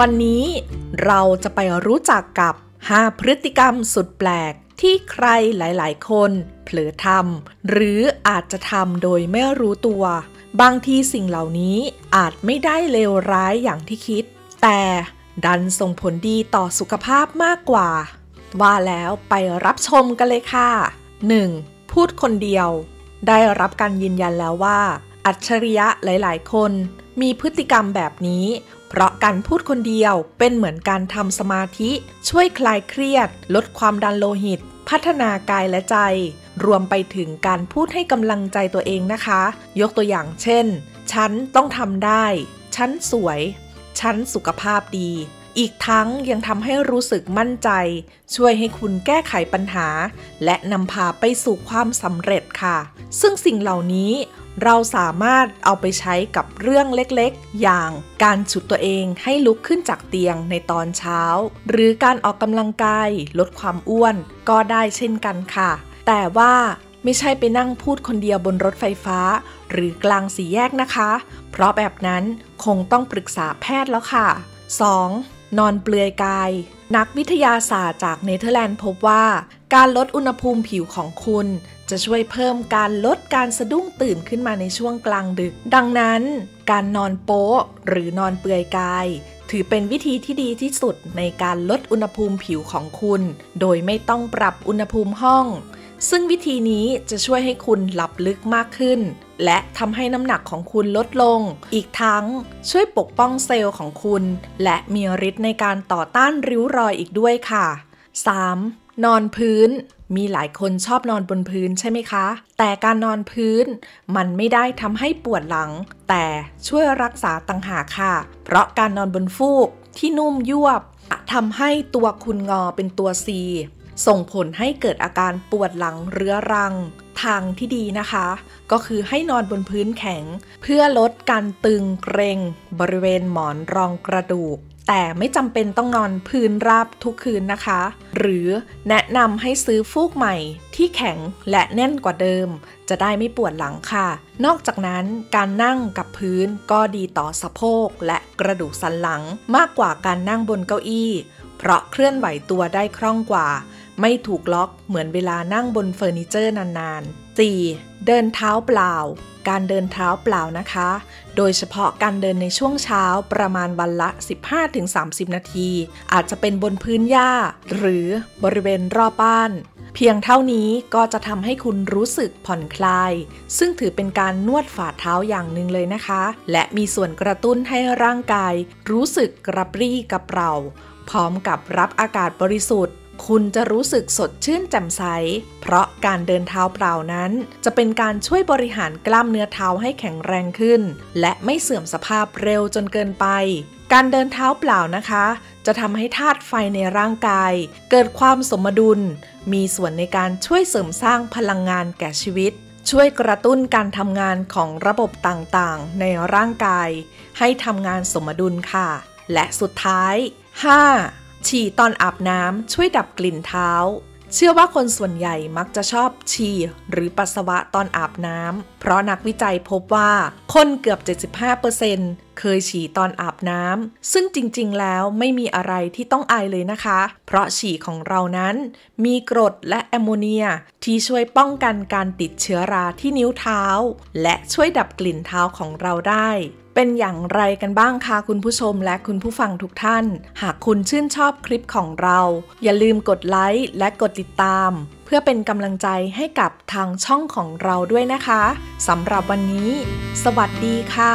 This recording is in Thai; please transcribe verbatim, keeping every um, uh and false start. วันนี้เราจะไปรู้จักกับห้าพฤติกรรมสุดแปลกที่ใครหลายๆคนเผลอทำหรืออาจจะทำโดยไม่รู้ตัวบางทีสิ่งเหล่านี้อาจไม่ได้เลวร้ายอย่างที่คิดแต่ดันส่งผลดีต่อสุขภาพมากกว่าว่าแล้วไปรับชมกันเลยค่ะ หนึ่ง. พูดคนเดียวได้รับการยืนยันแล้วว่าอัจฉริยะหลายๆคนมีพฤติกรรมแบบนี้เพราะการพูดคนเดียวเป็นเหมือนการทำสมาธิช่วยคลายเครียดลดความดันโลหิตพัฒนากายและใจรวมไปถึงการพูดให้กำลังใจตัวเองนะคะยกตัวอย่างเช่นฉันต้องทำได้ฉันสวยฉันสุขภาพดีอีกทั้งยังทำให้รู้สึกมั่นใจช่วยให้คุณแก้ไขปัญหาและนำพาไปสู่ความสำเร็จค่ะซึ่งสิ่งเหล่านี้เราสามารถเอาไปใช้กับเรื่องเล็กๆอย่างการฉุดตัวเองให้ลุกขึ้นจากเตียงในตอนเช้าหรือการออกกำลังกายลดความอ้วนก็ได้เช่นกันค่ะแต่ว่าไม่ใช่ไปนั่งพูดคนเดียวบนรถไฟฟ้าหรือกลางสี่แยกนะคะเพราะแบบนั้นคงต้องปรึกษาแพทย์แล้วค่ะ สอง.นอนเปลือยกายนักวิทยาศาสตร์จากเนเธอร์แลนด์พบว่าการลดอุณหภูมิผิวของคุณจะช่วยเพิ่มการลดการสะดุ้งตื่นขึ้นมาในช่วงกลางดึกดังนั้นการนอนโป๊ะหรือนอนเปลือยกายถือเป็นวิธีที่ดีที่สุดในการลดอุณหภูมิผิวของคุณโดยไม่ต้องปรับอุณหภูมิห้องซึ่งวิธีนี้จะช่วยให้คุณหลับลึกมากขึ้นและทำให้น้ำหนักของคุณลดลงอีกทั้งช่วยปกป้องเซลล์ของคุณและมีฤทธิ์ในการต่อต้านริ้วรอยอีกด้วยค่ะ สาม. นอนพื้นมีหลายคนชอบนอนบนพื้นใช่ไหมคะแต่การนอนพื้นมันไม่ได้ทำให้ปวดหลังแต่ช่วยรักษาต่างหากค่ะเพราะการนอนบนฟูกที่นุ่มยวบทำให้ตัวคุณงอเป็นตัว ซีส่งผลให้เกิดอาการปวดหลังเรื้อรังทางที่ดีนะคะก็คือให้นอนบนพื้นแข็งเพื่อลดการตึงเกร็งบริเวณหมอนรองกระดูกแต่ไม่จำเป็นต้องนอนพื้นราบทุกคืนนะคะหรือแนะนำให้ซื้อฟูกใหม่ที่แข็งและแน่นกว่าเดิมจะได้ไม่ปวดหลังค่ะนอกจากนั้นการนั่งกับพื้นก็ดีต่อสะโพกและกระดูกสันหลังมากกว่าการนั่งบนเก้าอี้เพราะเคลื่อนไหวตัวได้คล่องกว่าไม่ถูกล็อกเหมือนเวลานั่งบนเฟอร์นิเจอร์นานๆ สี่. เดินเท้าเปล่าการเดินเท้าเปล่านะคะโดยเฉพาะการเดินในช่วงเช้าประมาณวันละ สิบห้าถึงสามสิบ นาทีอาจจะเป็นบนพื้นหญ้าหรือบริเวณรอบบ้านเพียงเท่านี้ก็จะทำให้คุณรู้สึกผ่อนคลายซึ่งถือเป็นการนวดฝ่าเท้าอย่างหนึ่งเลยนะคะและมีส่วนกระตุ้นให้ร่างกายรู้สึกกระปรี้กระเปร่าพร้อมกับรับอากาศบริสุทธิ์คุณจะรู้สึกสดชื่นแจ่มใสเพราะการเดินเท้าเปล่านั้นจะเป็นการช่วยบริหารกล้ามเนื้อเท้าให้แข็งแรงขึ้นและไม่เสื่อมสภาพเร็วจนเกินไปการเดินเท้าเปล่านะคะจะทำให้ธาตุไฟในร่างกายเกิดความสมดุลมีส่วนในการช่วยเสริมสร้างพลังงานแก่ชีวิตช่วยกระตุ้นการทำงานของระบบต่างๆในร่างกายให้ทำงานสมดุลค่ะและสุดท้าย ห้า.ฉี่ตอนอาบน้ำช่วยดับกลิ่นเท้าเชื่อว่าคนส่วนใหญ่มักจะชอบฉี่หรือปัสสาวะตอนอาบน้ำเพราะนักวิจัยพบว่าคนเกือบ เจ็ดสิบห้าเปอร์เซ็นต์ เคยฉี่ตอนอาบน้ำซึ่งจริงๆแล้วไม่มีอะไรที่ต้องอายเลยนะคะเพราะฉี่ของเรานั้นมีกรดและแอมโมเนียที่ช่วยป้องกันการติดเชื้อราที่นิ้วเท้าและช่วยดับกลิ่นเท้าของเราได้เป็นอย่างไรกันบ้างคะคุณผู้ชมและคุณผู้ฟังทุกท่านหากคุณชื่นชอบคลิปของเราอย่าลืมกดไลค์และกดติดตามเพื่อเป็นกำลังใจให้กับทางช่องของเราด้วยนะคะสำหรับวันนี้สวัสดีค่ะ